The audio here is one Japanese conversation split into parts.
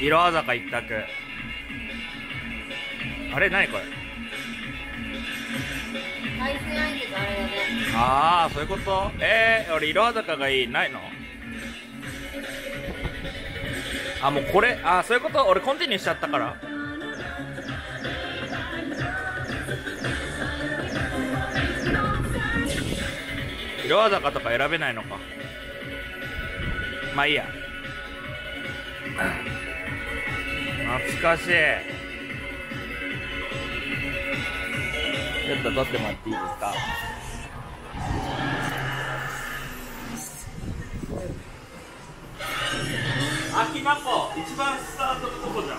色あざか一択。あれ何これ、対戦相手とあれだね。ああそういうこと。俺色あざかがいい、ないの。あ、もうこれ、あ、そういうこと。俺コンティニューしちゃったから。色あざかとか選べないのか。まあいいや。懐かしい。ちょっと撮ってもらっていいですか。あきまこ一番スタートのとこじゃん。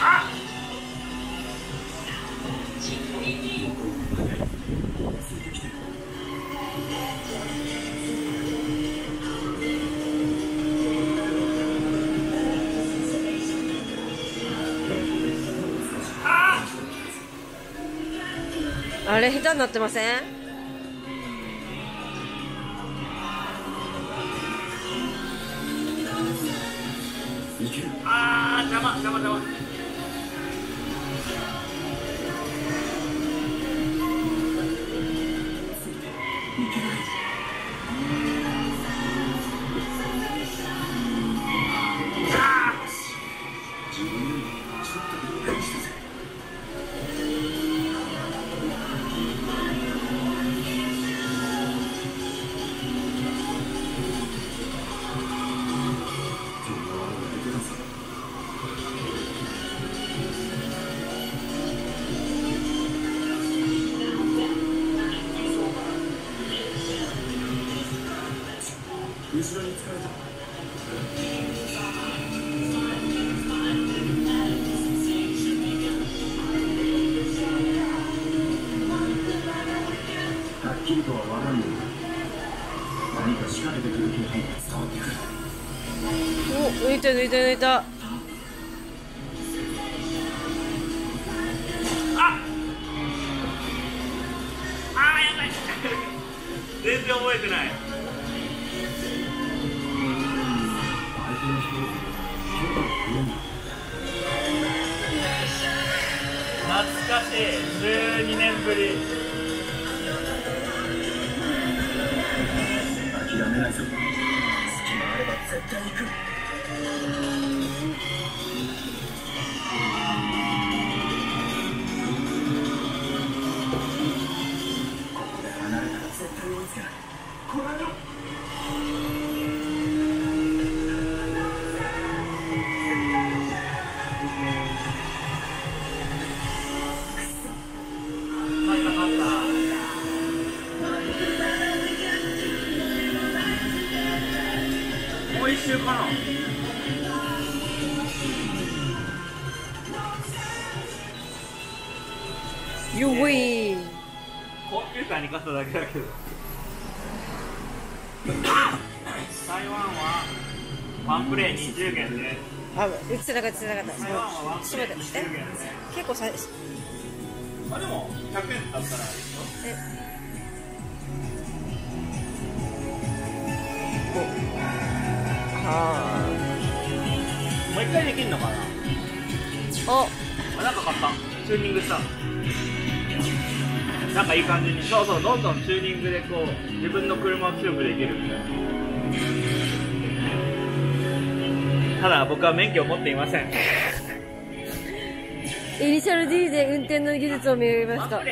あっ、あれ下手になってません？ああ邪魔邪魔邪魔。抜いた抜いた抜いた。ああやばい全然覚えてない。懐かしい。12年ぶり。諦めないぞ。隙があれば絶対行く。もう一周かな。You win。 コンピューターに勝っただけだけど。台湾はワンプレー20元で。あ、映せなかった映せなかった。台湾はワンプレー20元で。結構さ、あ、でも100円だったらいいよ。もう一回できるのかな。あ、なんか買った。チューニングした。なんかいい感じに、そうそう、どんどんチューニングでこう自分の車を強くできるみたいな。ただ僕は免許を持っていません。イニシャル D で運転の技術を見ました。